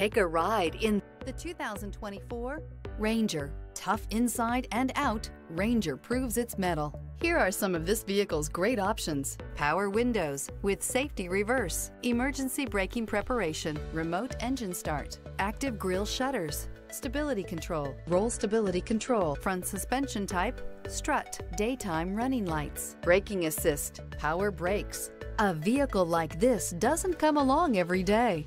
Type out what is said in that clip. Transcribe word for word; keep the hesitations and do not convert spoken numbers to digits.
Take a ride in the two thousand twenty-four Ranger. Tough inside and out, Ranger proves its mettle. Here are some of this vehicle's great options: power windows with safety reverse, emergency braking preparation, remote engine start, active grille shutters, stability control, roll stability control, front suspension type, strut, daytime running lights, braking assist, power brakes. A vehicle like this doesn't come along every day.